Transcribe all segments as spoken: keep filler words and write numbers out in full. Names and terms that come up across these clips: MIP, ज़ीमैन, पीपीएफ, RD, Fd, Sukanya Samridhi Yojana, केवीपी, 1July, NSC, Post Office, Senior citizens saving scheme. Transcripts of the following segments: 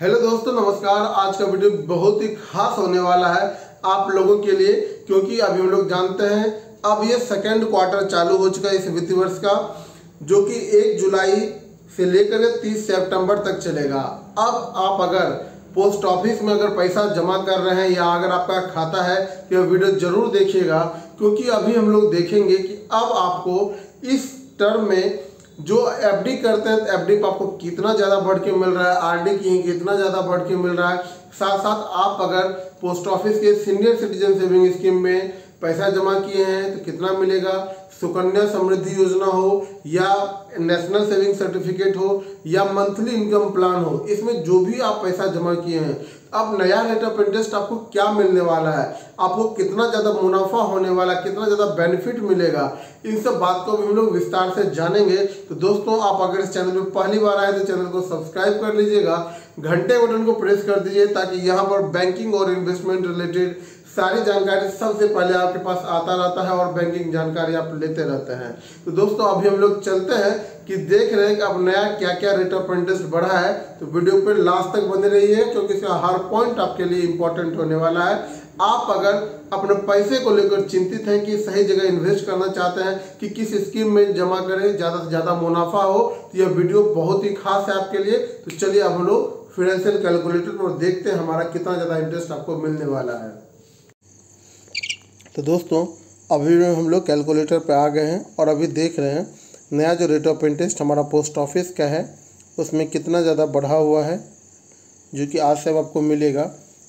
Hello दोस्तों नमस्कार। आज का वीडियो बहुत ही खास होने वाला है आप लोगों के लिए, क्योंकि अभी हम लोग जानते हैं अब ये सेकेंड क्वार्टर चालू हो चुका है इस वित्तीय वर्ष का, जो कि एक जुलाई से लेकर के तीस सितंबर तक चलेगा। अब आप अगर पोस्ट ऑफिस में अगर पैसा जमा कर रहे हैं या अगर आपका खाता है तो यह वीडियो जरूर देखिएगा, क्योंकि अभी हम लोग देखेंगे कि अब आपको इस टर्म में जो एफ डी करते हैं तो एफ डी पर आपको कितना ज़्यादा बढ़ के मिल रहा है, आर डी की कितना ज़्यादा बढ़ के मिल रहा है। साथ साथ आप अगर पोस्ट ऑफिस के सीनियर सिटीजन सेविंग स्कीम में पैसा जमा किए हैं तो कितना मिलेगा, सुकन्या समृद्धि योजना हो या नेशनल सेविंग सर्टिफिकेट हो या मंथली इनकम प्लान हो, इसमें जो भी आप पैसा जमा किए हैं अब नया रेट ऑफ इंटरेस्ट आपको क्या मिलने वाला है, आपको कितना ज़्यादा मुनाफा होने वाला, कितना ज़्यादा बेनिफिट मिलेगा, इन सब बात को हम लोग विस्तार से जानेंगे। तो दोस्तों आप अगर इस चैनल पर पहली बार आए तो चैनल को सब्सक्राइब कर लीजिएगा, घंटे बटन को प्रेस कर दीजिए ताकि यहाँ पर बैंकिंग और इन्वेस्टमेंट रिलेटेड सारी जानकारी सबसे पहले आपके पास आता रहता है और बैंकिंग जानकारी आप लेते रहते हैं। तो दोस्तों अभी हम लोग चलते हैं कि देख रहे हैं कि अब नया क्या क्या रेट ऑफ इंटरेस्ट बढ़ा है, तो वीडियो पर लास्ट तक बने रहिए क्योंकि इसका हर पॉइंट आपके लिए इम्पोर्टेंट होने वाला है। आप अगर अपने पैसे को लेकर चिंतित हैं कि सही जगह इन्वेस्ट करना चाहते हैं कि किस स्कीम में जमा करें ज़्यादा से ज़्यादा मुनाफा हो, तो यह वीडियो बहुत ही खास है आपके लिए। तो चलिए अब हम लोग फाइनेंशियल कैलकुलेटर पर देखते हैं हमारा कितना ज़्यादा इंटरेस्ट आपको मिलने वाला है। तो दोस्तों अभी हम लोग कैलकुलेटर पर आ गए हैं और अभी देख रहे हैं नया जो रेट ऑफ इंटरेस्ट हमारा पोस्ट ऑफिस का है उसमें कितना ज़्यादा बढ़ा हुआ है, जो कि आज से अब आपको मिलेगा।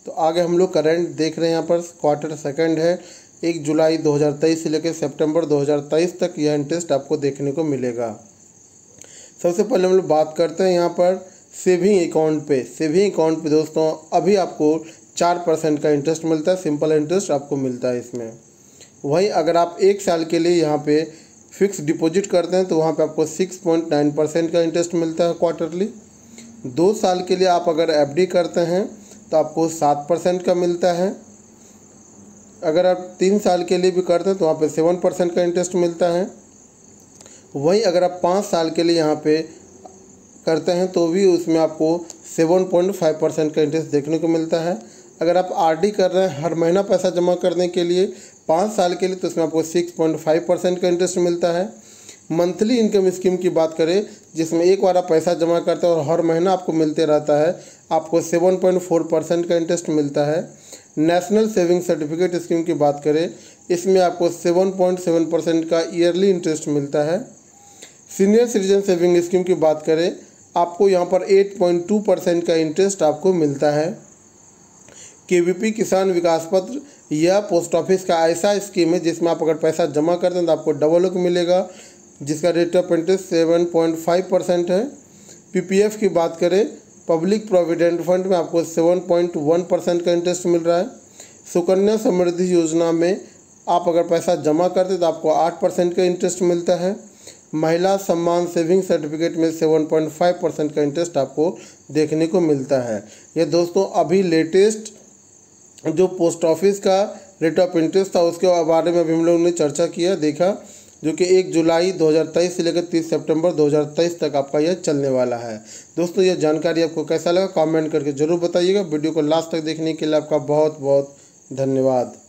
तो आगे हम लोग करंट देख रहे हैं, यहाँ पर क्वार्टर सेकंड है, एक जुलाई दो हज़ार तेईस से लेकर सितंबर दो हज़ार तेईस तक यह इंटरेस्ट आपको देखने को मिलेगा। सबसे पहले हम लोग बात करते हैं यहाँ पर सेविंग अकाउंट पे। सेविंग अकाउंट पे दोस्तों अभी आपको चार परसेंट का इंटरेस्ट मिलता है, सिंपल इंटरेस्ट आपको मिलता है इसमें। वहीं अगर आप एक साल के लिए यहाँ पर फिक्स डिपोजिट करते हैं तो वहाँ पर आपको सिक्स पॉइंट नाइन परसेंट का इंटरेस्ट मिलता है क्वार्टरली। दो साल के लिए आप अगर एफ डी करते हैं तो आपको सात परसेंट का मिलता है। अगर आप तीन साल के लिए भी करते हैं तो वहाँ पे सेवन परसेंट का इंटरेस्ट मिलता है। वहीं अगर आप पाँच साल के लिए यहाँ पे करते हैं तो भी उसमें आपको सेवन पॉइंट फाइव परसेंट का इंटरेस्ट देखने को मिलता है। अगर आप आरडी कर रहे हैं हर महीना पैसा जमा करने के लिए पाँच साल के लिए, तो उसमें आपको सिक्स पॉइंट फाइव परसेंट का इंटरेस्ट मिलता है। मंथली इनकम स्कीम की बात करें जिसमें एक बार आप पैसा जमा करते हैं और हर महीना आपको मिलते रहता है, आपको सेवन पॉइंट फोर परसेंट का इंटरेस्ट मिलता है। नेशनल सेविंग सर्टिफिकेट स्कीम की बात करें, इसमें आपको सेवन पॉइंट सेवन परसेंट का ईयरली इंटरेस्ट मिलता है। सीनियर सिटीजन सेविंग स्कीम की बात करें, आपको यहाँ पर एट पॉइंट टू परसेंट का इंटरेस्ट आपको मिलता है। केवीपी किसान विकास पत्र यह पोस्ट ऑफिस का ऐसा स्कीम है जिसमें आप अगर पैसा जमा करते हैं तो आपको डबल हो मिलेगा, जिसका rate of interest seven point five percent है। पीपीएफ की बात करें, पब्लिक प्रोविडेंट फंड में आपको सेवन पॉइंट वन परसेंट का इंटरेस्ट मिल रहा है। सुकन्या समृद्धि योजना में आप अगर पैसा जमा करते तो आपको आठ परसेंट का इंटरेस्ट मिलता है। महिला सम्मान सेविंग सर्टिफिकेट में सेवन पॉइंट फाइव परसेंट का इंटरेस्ट आपको देखने को मिलता है। यह दोस्तों अभी लेटेस्ट जो पोस्ट ऑफिस का रेट ऑफ इंटरेस्ट था उसके बारे में अभी हम लोगों ने चर्चा किया देखा, जो कि एक जुलाई दो हज़ार तेईस से लेकर तीस सितंबर दो हज़ार तेईस तक आपका यह चलने वाला है। दोस्तों यह जानकारी आपको कैसा लगा कमेंट करके ज़रूर बताइएगा। वीडियो को लास्ट तक देखने के लिए आपका बहुत बहुत धन्यवाद।